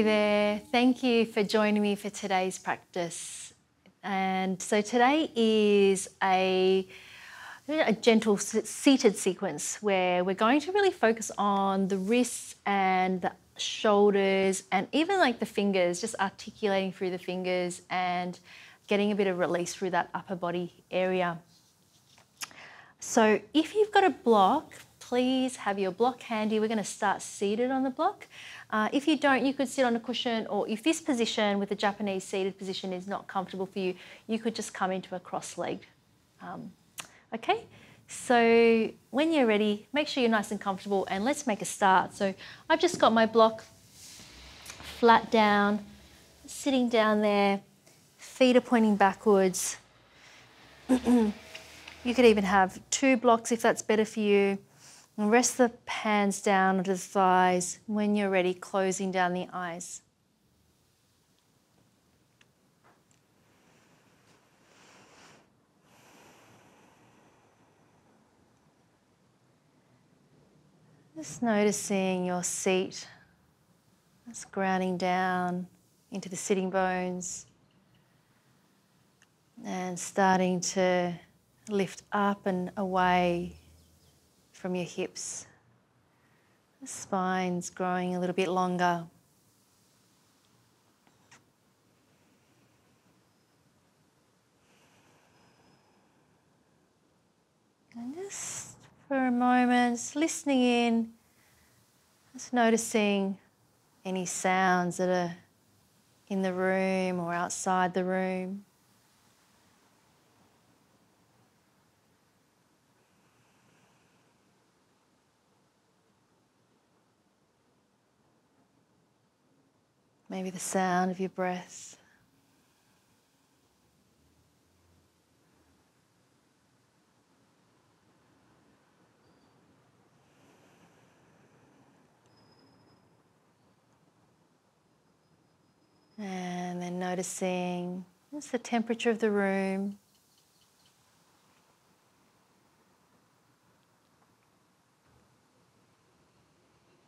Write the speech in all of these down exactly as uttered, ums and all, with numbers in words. Hey there, thank you for joining me for today's practice. And so today is a, a gentle seated sequence where we're going to really focus on the wrists and the shoulders and even like the fingers, just articulating through the fingers and getting a bit of release through that upper body area. So if you've got a block, please have your block handy. We're going to start seated on the block. Uh, if you don't, you could sit on a cushion, or if this position with the Japanese seated position is not comfortable for you, you could just come into a cross-legged. Um, okay, so when you're ready, make sure you're nice and comfortable and let's make a start. So I've just got my block flat down, sitting down there, feet are pointing backwards. You could even have two blocks if that's better for you. And rest the hands down to the thighs. When you're ready, closing down the eyes. Just noticing your seat. That's grounding down into the sitting bones. And starting to lift up and away from your hips. The spine's growing a little bit longer. And just for a moment, just listening in, just noticing any sounds that are in the room or outside the room. Maybe the sound of your breath. And then noticing just the temperature of the room.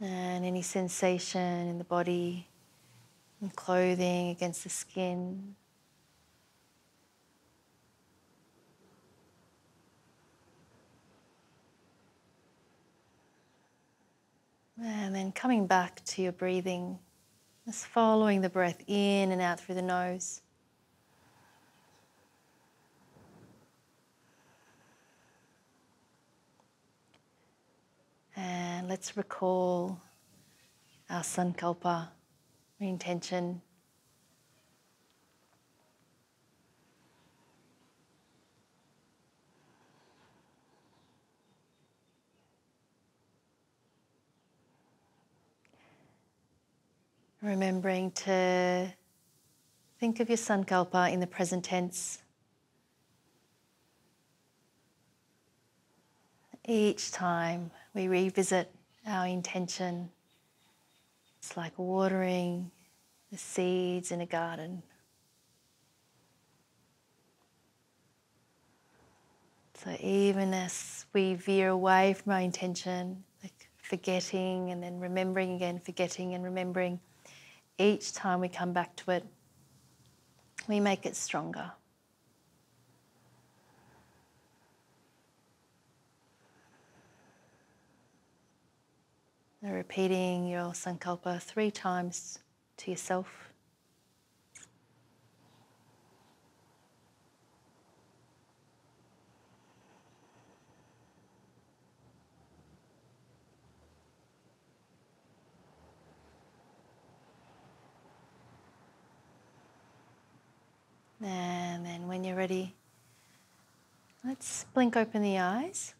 And any sensation in the body. And clothing against the skin. And then coming back to your breathing, just following the breath in and out through the nose. And let's recall our sankalpa. Intention. Remembering to think of your sankalpa in the present tense. Each time we revisit our intention, it's like watering the seeds in a garden. So even as we veer away from our intention, like forgetting and then remembering again, forgetting and remembering, each time we come back to it, we make it stronger. And repeating your sankalpa three times to yourself. And then when you're ready, let's blink open the eyes.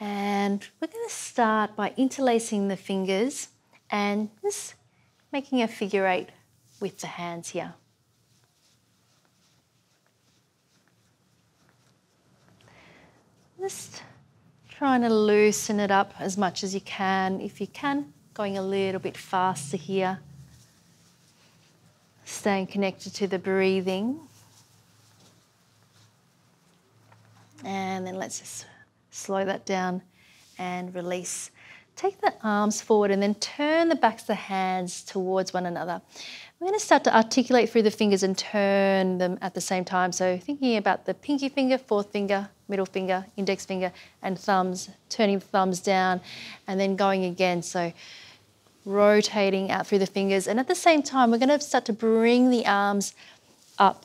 And we're going to start by interlacing the fingers and just making a figure eight with the hands here. Just trying to loosen it up as much as you can. If you can, going a little bit faster here. Staying connected to the breathing. And then let's just slow that down and release. Take the arms forward and then turn the backs of the hands towards one another. We're going to start to articulate through the fingers and turn them at the same time. So thinking about the pinky finger, forefinger, middle finger, index finger and thumbs, turning the thumbs down and then going again. So rotating out through the fingers, and at the same time we're going to start to bring the arms up.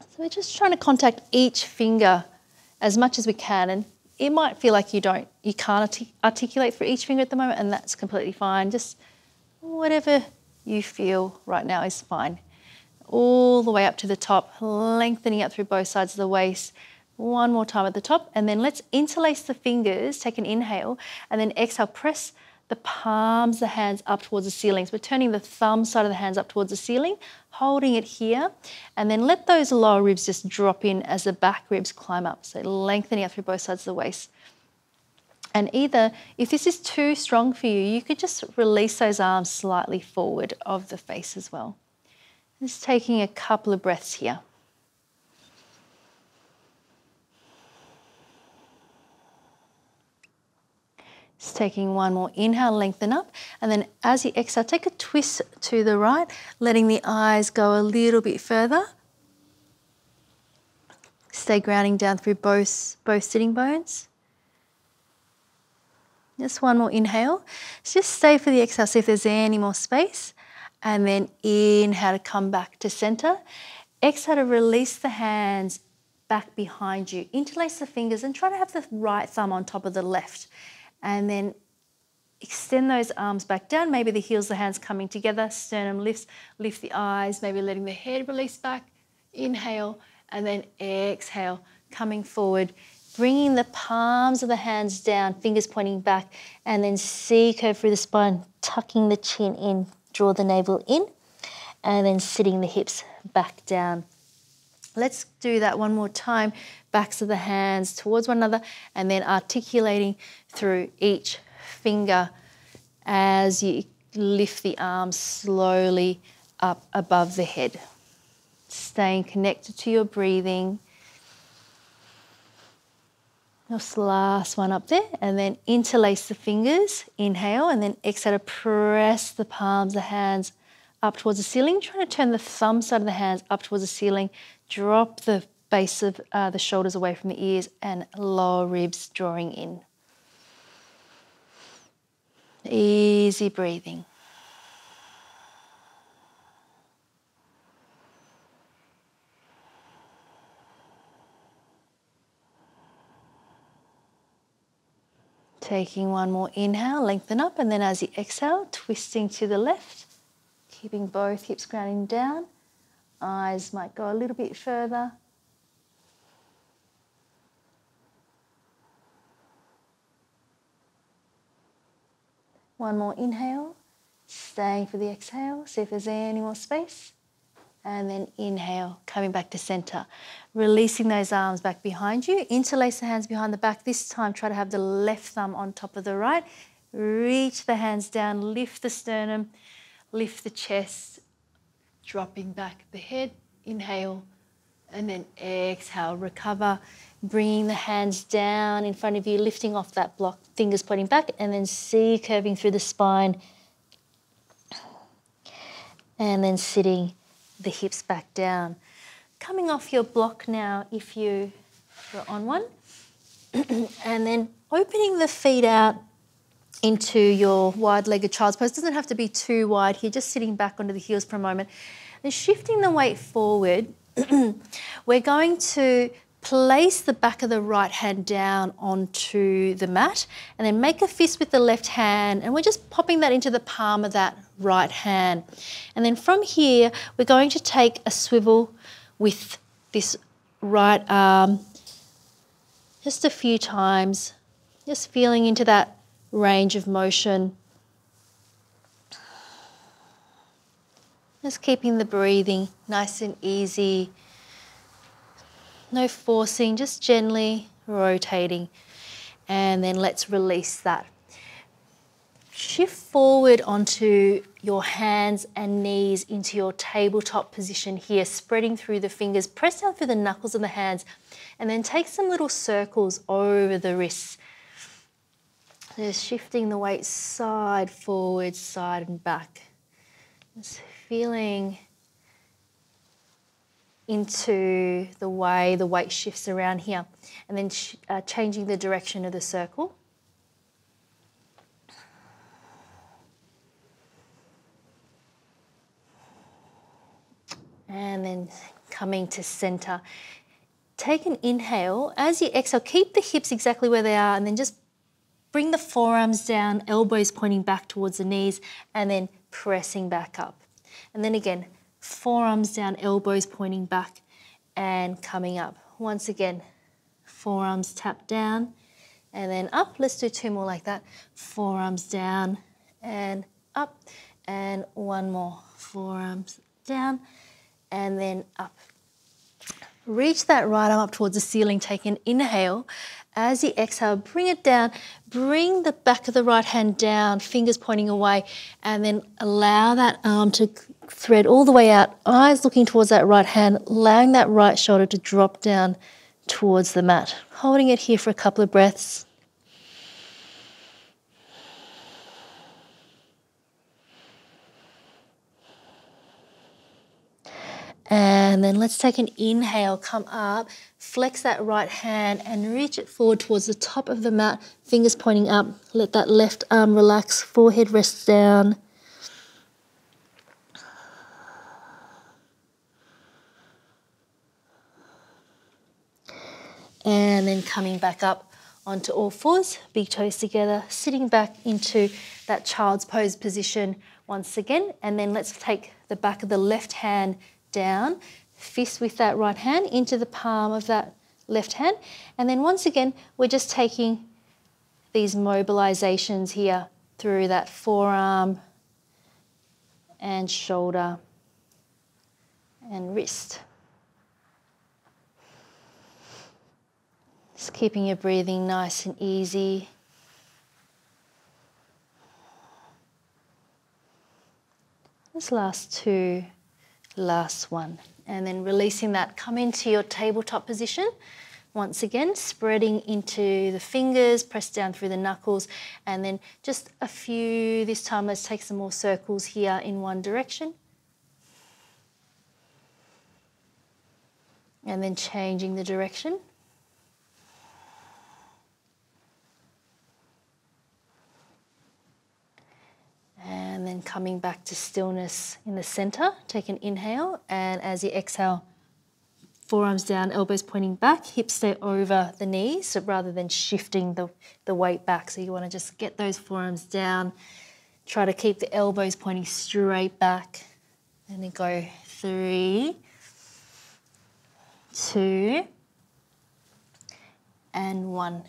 So we're just trying to contact each finger as much as we can, and it might feel like you don't, you can't artic articulate for each finger at the moment, and that's completely fine. Just whatever you feel right now is fine. All the way up to the top, lengthening up through both sides of the waist. One more time at the top, and then let's interlace the fingers, take an inhale, and then exhale, press the palms, the hands up towards the ceiling. So we're turning the thumb side of the hands up towards the ceiling, holding it here, and then let those lower ribs just drop in as the back ribs climb up. So lengthening up through both sides of the waist. And either, if this is too strong for you, you could just release those arms slightly forward of the face as well. Just taking a couple of breaths here. Just taking one more inhale, lengthen up, and then as you exhale, take a twist to the right, letting the eyes go a little bit further. Stay grounding down through both, both sitting bones. Just one more inhale. So just stay for the exhale, see if there's any more space, and then inhale to come back to center. Exhale to release the hands back behind you. Interlace the fingers and try to have the right thumb on top of the left. And then extend those arms back down. Maybe the heels of the hands coming together, sternum lifts, lift the eyes, maybe letting the head release back. Inhale and then exhale, coming forward, bringing the palms of the hands down, fingers pointing back, and then C curve through the spine, tucking the chin in, draw the navel in, and then sitting the hips back down. Let's do that one more time. Backs of the hands towards one another and then articulating through each finger as you lift the arms slowly up above the head. Staying connected to your breathing. Just last one up there, and then interlace the fingers, inhale, and then exhale to press the palms, the hands up towards the ceiling. Trying to turn the thumb side of the hands up towards the ceiling. Drop the base of uh, the shoulders away from the ears and lower ribs drawing in. Easy breathing. Taking one more inhale, lengthen up, and then as you exhale, twisting to the left, keeping both hips grounding down. Eyes might go a little bit further. One more inhale, staying for the exhale, see if there's any more space. And then inhale, coming back to center. Releasing those arms back behind you. Interlace the hands behind the back. This time try to have the left thumb on top of the right. Reach the hands down, lift the sternum, lift the chest, dropping back the head. Inhale, and then exhale, recover. Bringing the hands down in front of you, lifting off that block, fingers pointing back, and then C curving through the spine. And then sitting the hips back down. Coming off your block now, if you were on one. And then opening the feet out into your wide-legged child's pose. Doesn't have to be too wide here, just sitting back onto the heels for a moment. Then shifting the weight forward, we're going to place the back of the right hand down onto the mat and then make a fist with the left hand, and we're just popping that into the palm of that right hand. And then from here, we're going to take a swivel with this right arm just a few times, just feeling into that range of motion. Just keeping the breathing nice and easy. No forcing, just gently rotating. And then let's release that. Shift forward onto your hands and knees into your tabletop position here, spreading through the fingers. Press down through the knuckles of the hands and then take some little circles over the wrists. So just shifting the weight side, forward, side and back. Just feeling into the way the weight shifts around here, and then sh uh, changing the direction of the circle. And then coming to centre. Take an inhale. As you exhale, keep the hips exactly where they are and then just bring the forearms down, elbows pointing back towards the knees and then pressing back up. And then again, forearms down, elbows pointing back and coming up. Once again, forearms tap down and then up. Let's do two more like that. Forearms down and up, and one more. Forearms down and then up. Reach that right arm up towards the ceiling, take an inhale. As you exhale, bring it down, bring the back of the right hand down, fingers pointing away, and then allow that arm to thread all the way out, eyes looking towards that right hand, allowing that right shoulder to drop down towards the mat. Holding it here for a couple of breaths. And then let's take an inhale, come up, flex that right hand and reach it forward towards the top of the mat, fingers pointing up. Let that left arm relax, forehead rests down. And then coming back up onto all fours, big toes together, sitting back into that child's pose position once again. And then let's take the back of the left hand down, fist with that right hand into the palm of that left hand. And then once again, we're just taking these mobilizations here through that forearm and shoulder and wrist. Just keeping your breathing nice and easy. This last two. Last one, and then releasing that, come into your tabletop position. Once again, spreading into the fingers, press down through the knuckles, and then just a few this time. Let's take some more circles here in one direction. And then changing the direction. And then coming back to stillness in the center, take an inhale, and as you exhale, forearms down, elbows pointing back, hips stay over the knees, so rather than shifting the, the weight back. So you want to just get those forearms down, try to keep the elbows pointing straight back, and then go three, two, and one.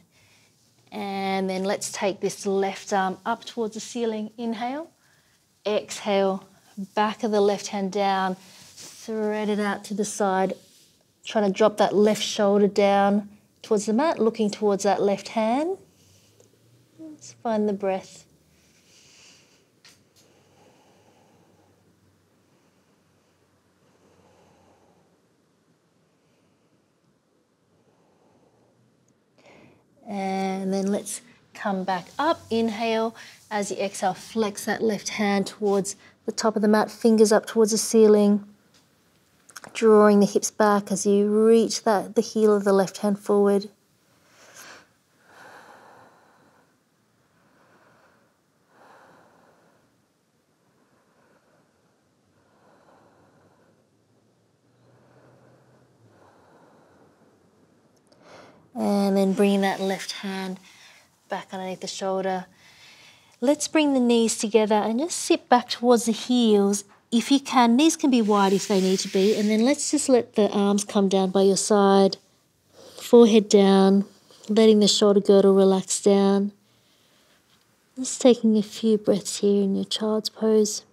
And then let's take this left arm up towards the ceiling. Inhale, exhale, back of the left hand down, thread it out to the side, trying to drop that left shoulder down towards the mat, looking towards that left hand. Let's find the breath. And then let's come back up. Inhale, as you exhale, flex that left hand towards the top of the mat, fingers up towards the ceiling, drawing the hips back as you reach that, the heel of the left hand forward. And then bringing that left hand back underneath the shoulder. Let's bring the knees together and just sit back towards the heels if you can. Knees can be wide if they need to be. And then let's just let the arms come down by your side, forehead down, letting the shoulder girdle relax down. Just taking a few breaths here in your child's pose.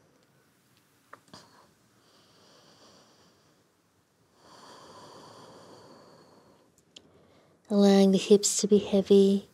Allowing the hips to be heavy.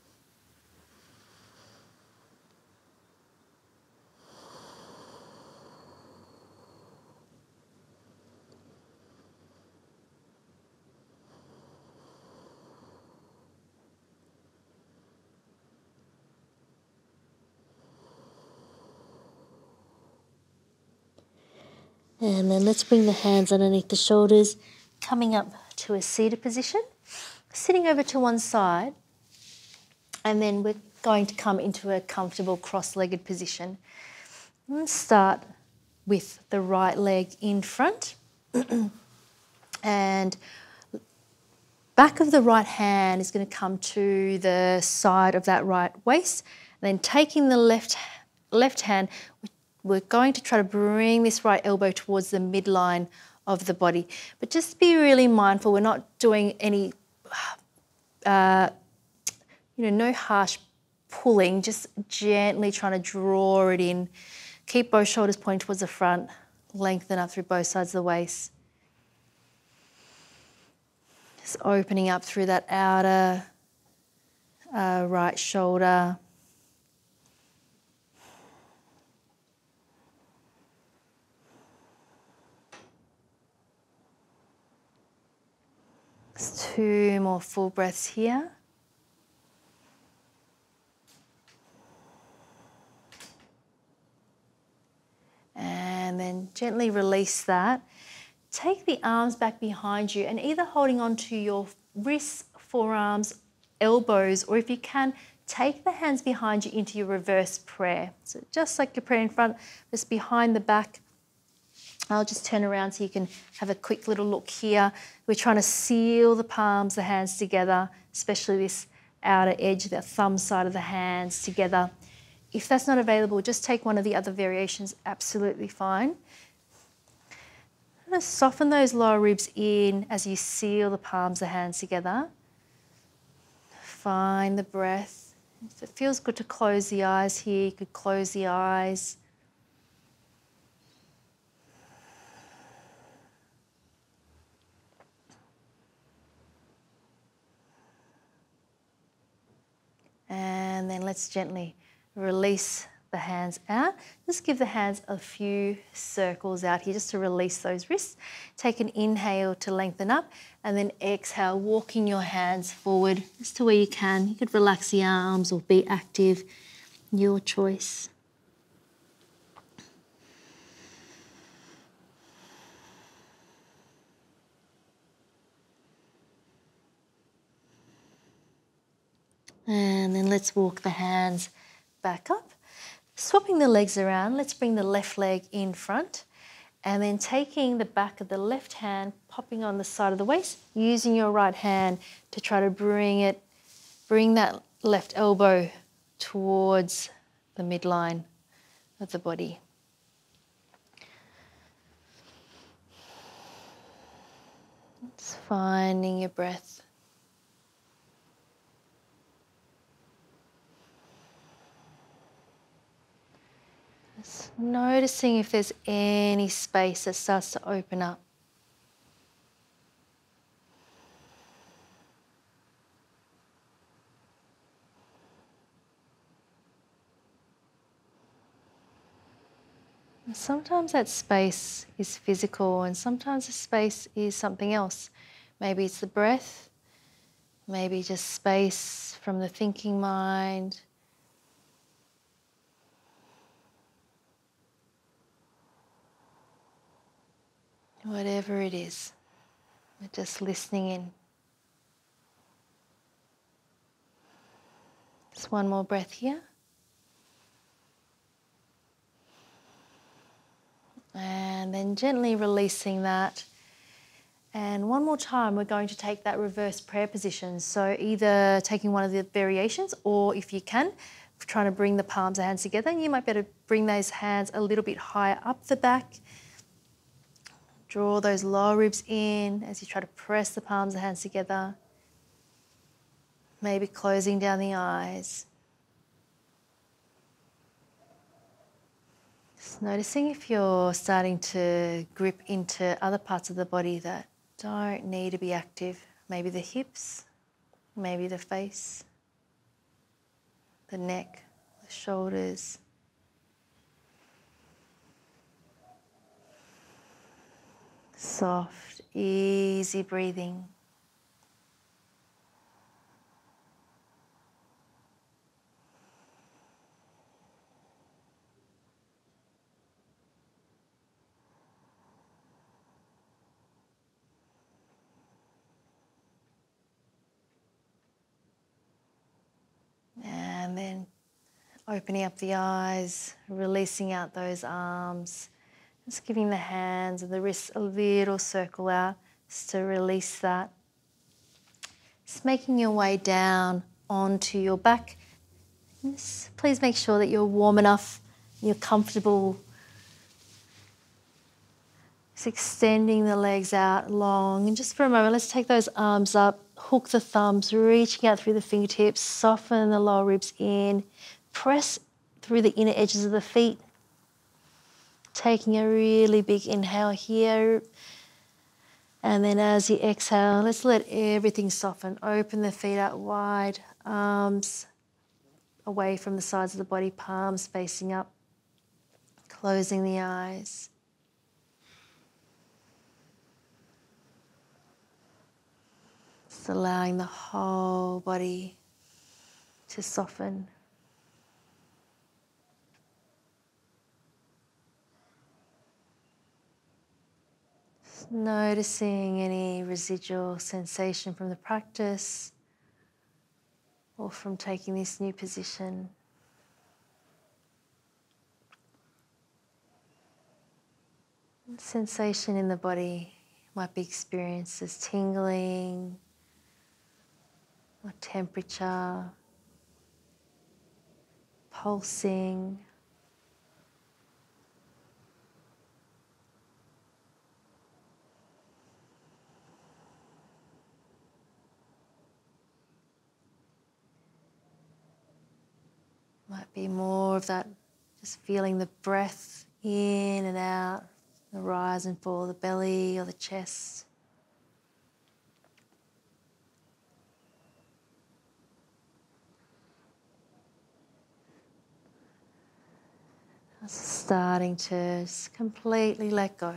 And then let's bring the hands underneath the shoulders, coming up to a seated position, sitting over to one side, and then we're going to come into a comfortable cross-legged position. And start with the right leg in front and back of the right hand is going to come to the side of that right waist. And then taking the left, left hand, we're going to try to bring this right elbow towards the midline of the body. But just be really mindful, we're not doing any, uh, you know, no harsh pulling, just gently trying to draw it in. Keep both shoulders pointed towards the front, lengthen up through both sides of the waist. Just opening up through that outer uh, right shoulder. Just two more full breaths here. And then gently release that. Take the arms back behind you and either holding onto your wrists, forearms, elbows, or if you can, take the hands behind you into your reverse prayer. So just like your prayer in front, just behind the back. I'll just turn around so you can have a quick little look here. We're trying to seal the palms, the hands together, especially this outer edge, the thumb side of the hands together. If that's not available, just take one of the other variations, absolutely fine. I'm going to soften those lower ribs in as you seal the palms of the hands together. Find the breath. If it feels good to close the eyes here, you could close the eyes. And then let's gently release the hands out. Just give the hands a few circles out here just to release those wrists. Take an inhale to lengthen up and then exhale, walking your hands forward just to where you can. You could relax the arms or be active, your choice. And then let's walk the hands back up. Swapping the legs around, let's bring the left leg in front and then taking the back of the left hand, popping on the side of the waist, using your right hand to try to bring it, bring that left elbow towards the midline of the body. It's finding your breath. Noticing if there's any space that starts to open up. And sometimes that space is physical and sometimes the space is something else. Maybe it's the breath, maybe just space from the thinking mind. Whatever it is, we're just listening in. Just one more breath here. And then gently releasing that. And one more time, we're going to take that reverse prayer position. So either taking one of the variations or if you can, trying to bring the palms and hands together. And you might be able to bring those hands a little bit higher up the back. Draw those lower ribs in as you try to press the palms and hands together. Maybe closing down the eyes. Just noticing if you're starting to grip into other parts of the body that don't need to be active. Maybe the hips, maybe the face, the neck, the shoulders. Soft, easy breathing. Opening up the eyes, releasing out those arms, just giving the hands and the wrists a little circle out just to release that. Just making your way down onto your back. Just please make sure that you're warm enough, you're comfortable. Just extending the legs out long, and just for a moment, let's take those arms up, hook the thumbs, reaching out through the fingertips, soften the lower ribs in, press through the inner edges of the feet. Taking a really big inhale here. And then as you exhale, let's let everything soften. Open the feet out wide, arms away from the sides of the body, palms facing up, closing the eyes. Just allowing the whole body to soften. Noticing any residual sensation from the practice or from taking this new position. Sensation in the body might be experienced as tingling or temperature, pulsing. Might be more of that, just feeling the breath in and out, the rise and fall of the belly or the chest. Just starting to just completely let go.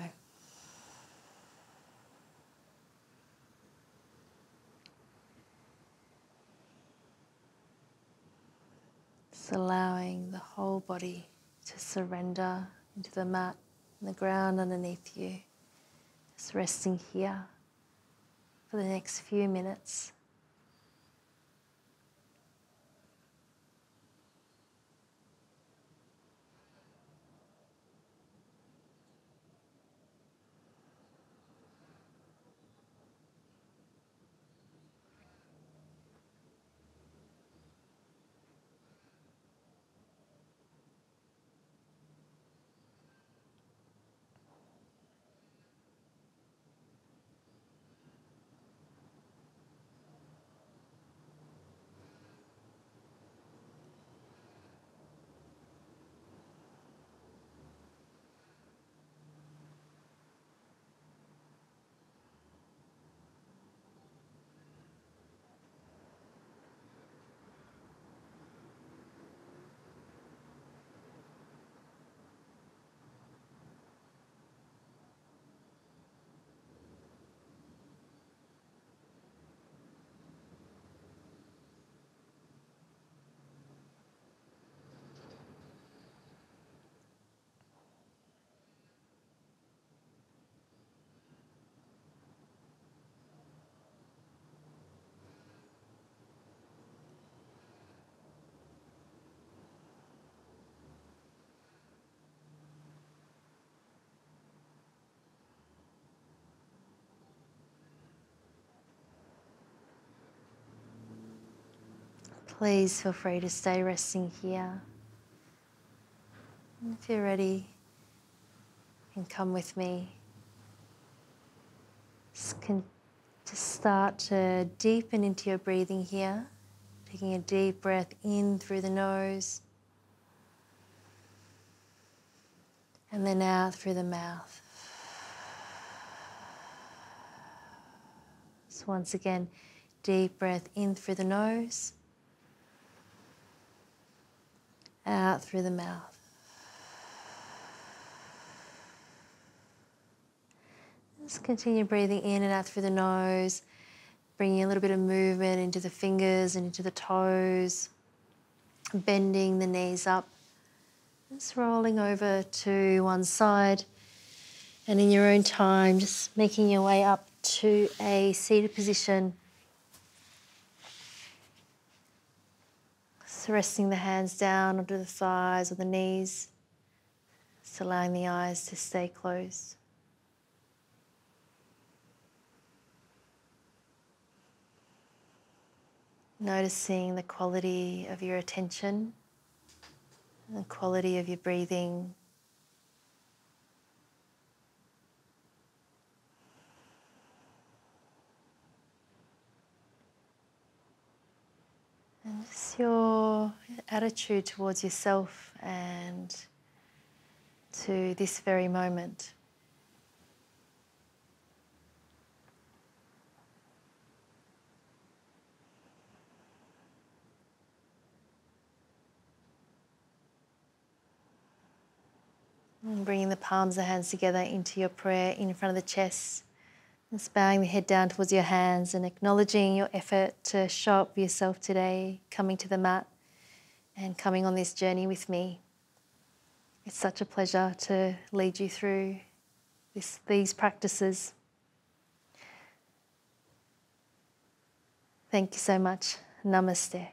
Allowing the whole body to surrender into the mat and the ground underneath you. Just resting here for the next few minutes. Please feel free to stay resting here. And if you're ready, you can come with me. Just, can, just start to deepen into your breathing here, taking a deep breath in through the nose and then out through the mouth. So once again, deep breath in through the nose. Out through the mouth. Just continue breathing in and out through the nose, bringing a little bit of movement into the fingers and into the toes, bending the knees up. Just rolling over to one side, and in your own time, just making your way up to a seated position. So resting the hands down onto the thighs or the knees, just allowing the eyes to stay closed. Noticing the quality of your attention, and the quality of your breathing. And just your attitude towards yourself and to this very moment. And bringing the palms of the hands together into your prayer in front of the chest. Just bowing the head down towards your hands and acknowledging your effort to show up for yourself today, coming to the mat and coming on this journey with me. It's such a pleasure to lead you through this, these practices. Thank you so much. Namaste.